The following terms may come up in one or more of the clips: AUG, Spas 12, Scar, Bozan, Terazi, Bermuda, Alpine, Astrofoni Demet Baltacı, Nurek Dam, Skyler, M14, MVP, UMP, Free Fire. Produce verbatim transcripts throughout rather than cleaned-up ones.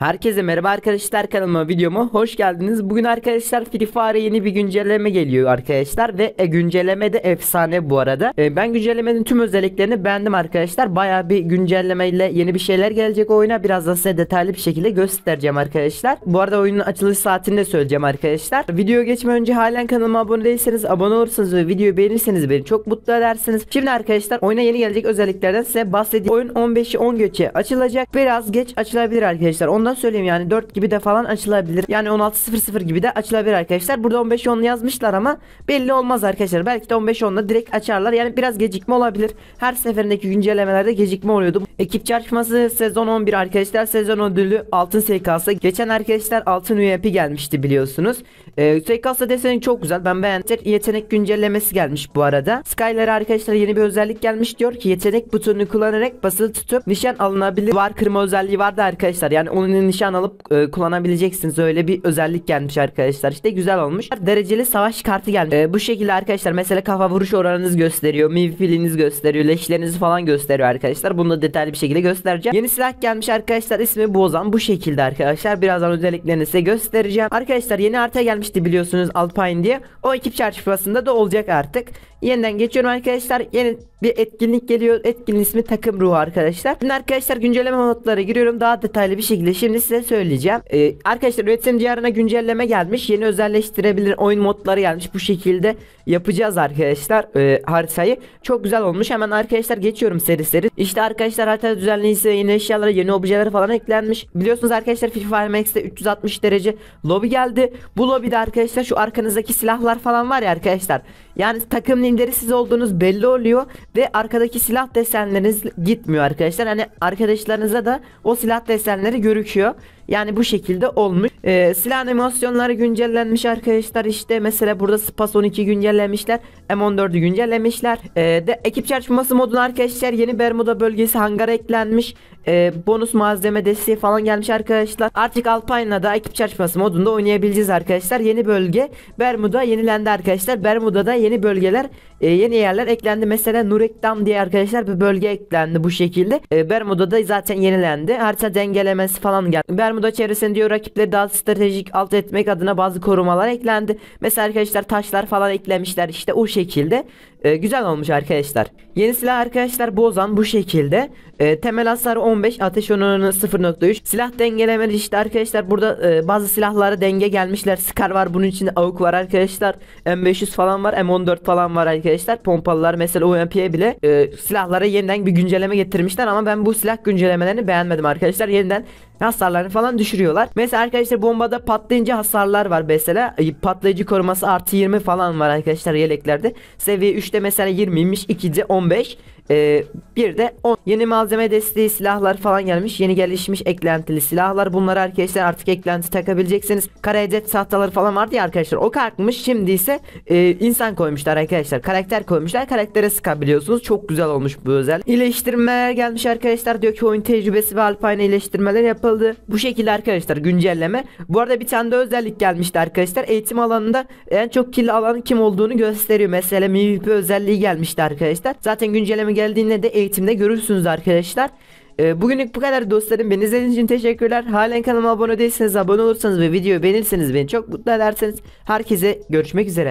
Herkese merhaba arkadaşlar, kanalıma videoma hoş geldiniz. Bugün arkadaşlar Free Fire yeni bir güncelleme geliyor arkadaşlar ve e, güncelleme de efsane bu arada. E, ben güncellemenin tüm özelliklerini beğendim arkadaşlar. Bayağı bir güncellemeyle yeni bir şeyler gelecek oyuna. Biraz da size detaylı bir şekilde göstereceğim arkadaşlar. Bu arada oyunun açılış saatini de söyleyeceğim arkadaşlar. Videoya geçmeden önce halen kanalıma abone değilseniz abone olursanız ve videoyu beğenirseniz beni çok mutlu edersiniz. Şimdi arkadaşlar oyuna yeni gelecek özelliklerden size bahsedeyim. Oyun on beşi on geçe açılacak. Biraz geç açılabilir arkadaşlar. Ondan söyleyeyim, yani dört gibi de falan açılabilir. Yani on altı sıfır sıfır gibi de açılabilir arkadaşlar. Burada on beş on yazmışlar ama belli olmaz arkadaşlar. Belki de on beş onla direkt açarlar. Yani biraz gecikme olabilir. Her seferindeki güncellemelerde gecikme oluyordu. Ekip çarpışması sezon on bir arkadaşlar. Sezon ödülü altın S K'sı. Geçen arkadaşlar altın U E P gelmişti biliyorsunuz. Ee, S K'sı deseni çok güzel. Ben beğendim. Yetenek güncellemesi gelmiş bu arada. Skyler'e arkadaşlar yeni bir özellik gelmiş, diyor ki yetenek butonunu kullanarak basılı tutup nişan alınabilir. Var kırma özelliği vardı arkadaşlar. Yani onun nişan alıp e, kullanabileceksiniz. Öyle bir özellik gelmiş arkadaşlar. İşte güzel olmuş. Dereceli savaş kartı gelmiş. E, bu şekilde arkadaşlar mesela kafa vuruş oranınız gösteriyor. Mivfiliniz gösteriyor. Leşlerinizi falan gösteriyor arkadaşlar. Bunu da detaylı bir şekilde göstereceğim. Yeni silah gelmiş arkadaşlar. İsmi Bozan. Bu şekilde arkadaşlar. Birazdan özelliklerini size göstereceğim. Arkadaşlar yeni harita gelmişti biliyorsunuz, Alpine diye. O ekip çarşısında da olacak artık. Yeniden geçiyorum arkadaşlar. Yeni bir etkinlik geliyor. Etkinliğin ismi takım ruhu arkadaşlar. Şimdi arkadaşlar güncelleme modlara giriyorum. Daha detaylı bir şekilde şimdi size söyleyeceğim. Ee, arkadaşlar üretim diyarına güncelleme gelmiş. Yeni özelleştirebilir oyun modları gelmiş. Bu şekilde yapacağız arkadaşlar e, haritayı. Çok güzel olmuş. Hemen arkadaşlar geçiyorum seri seri. İşte arkadaşlar harita düzenleyicisi, yeni eşyalara, yeni objeler falan eklenmiş. Biliyorsunuz arkadaşlar Free Fire Max'te üç yüz altmış derece lobi geldi. Bu lobide arkadaşlar şu arkanızdaki silahlar falan var ya arkadaşlar. Yani takım lideri siz olduğunuz belli oluyor ve arkadaki silah desenleriniz gitmiyor arkadaşlar. Hani arkadaşlarınıza da o silah desenleri görüküyor. Yani bu şekilde olmuş. Ee, silah animasyonları güncellenmiş arkadaşlar. İşte mesela burada Spas on iki güncellemişler. M on dördü güncellemişler. Ee, de ekip çarpışması moduna arkadaşlar yeni Bermuda bölgesi hangara eklenmiş. Ee, bonus malzeme desteği falan gelmiş arkadaşlar. Artık Alpine'la da ekip çarpışması modunda oynayabileceğiz arkadaşlar. Yeni bölge Bermuda yenilendi arkadaşlar. Bermuda'da yeni bölgeler, e, yeni yerler eklendi. Mesela Nurek Dam diye arkadaşlar bir bölge eklendi bu şekilde. E, Bermuda'da zaten yenilendi. Harita dengelemesi falan geldi. Bermuda da çevresinde diyor rakipleri daha stratejik alt etmek adına bazı korumalar eklendi. Mesela arkadaşlar taşlar falan eklemişler. İşte o şekilde ee, güzel olmuş arkadaşlar. Yeni silah arkadaşlar Bozan bu şekilde. Ee, temel hasarı on beş, ateş oranı sıfır nokta üç. Silah dengelemeli işte arkadaşlar. Burada e, bazı silahlara denge gelmişler. Scar var, bunun içinde A U G var arkadaşlar. M beş yüz falan var, M on dört falan var arkadaşlar. Pompalılar mesela U M P'ye bile e, silahlara yeniden bir güncelleme getirmişler ama ben bu silah güncellemelerini beğenmedim arkadaşlar. Yeniden hasarlarını falan düşürüyorlar. Mesela arkadaşlar bombada patlayınca hasarlar var mesela. Patlayıcı koruması artı yirmi falan var arkadaşlar yeleklerde. Seviye üçte mesela yirmiymiş, ikide on beş. Ee, bir de on. Yeni malzeme desteği silahlar falan gelmiş. Yeni gelişmiş eklentili silahlar. Bunları arkadaşlar artık eklenti takabileceksiniz. Kara headset tahtaları falan vardı ya arkadaşlar. O kalkmış. Şimdi ise e, insan koymuşlar arkadaşlar. Karakter koymuşlar. Karaktere sıkabiliyorsunuz. Çok güzel olmuş bu özel. İyileştirmeler gelmiş arkadaşlar. Diyor ki oyun tecrübesi ve Alpine iyileştirmeler yapıldı. Bu şekilde arkadaşlar güncelleme. Bu arada bir tane de özellik gelmişti arkadaşlar. Eğitim alanında en çok kill alanın kim olduğunu gösteriyor. Mesela M V P özelliği gelmişti arkadaşlar. Zaten güncelleme geldiğinde de eğitimde görürsünüz arkadaşlar. Ee, bugünlük bu kadar dostlarım. Beni izlediğiniz için teşekkürler. Halen kanalıma abone değilseniz abone olursanız ve videoyu beğenirseniz beni çok mutlu ederseniz. Herkese görüşmek üzere.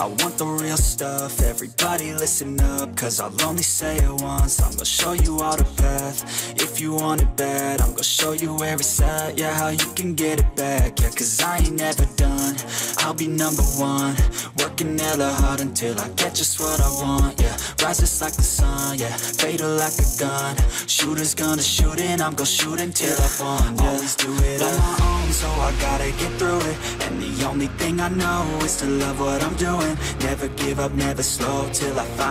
I want the real stuff, everybody listen up, cause I'll only say it once. I'm gonna show you all the path, if you want it bad. I'm gonna show you where it's at, yeah, how you can get it back. Yeah, cause I ain't never done, I'll be number one. Working hella hard until I get just what I want, yeah. Rises like the sun, yeah, fatal like a gun. Shooters gonna shoot and I'm gonna shoot until I want, yeah. Always do it on my own, so I gotta get through it. And the only thing I know is to love what I'm doing. Never give up, never slow till I find